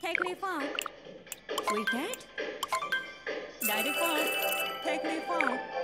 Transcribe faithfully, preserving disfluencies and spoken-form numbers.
Take me far. Take me far.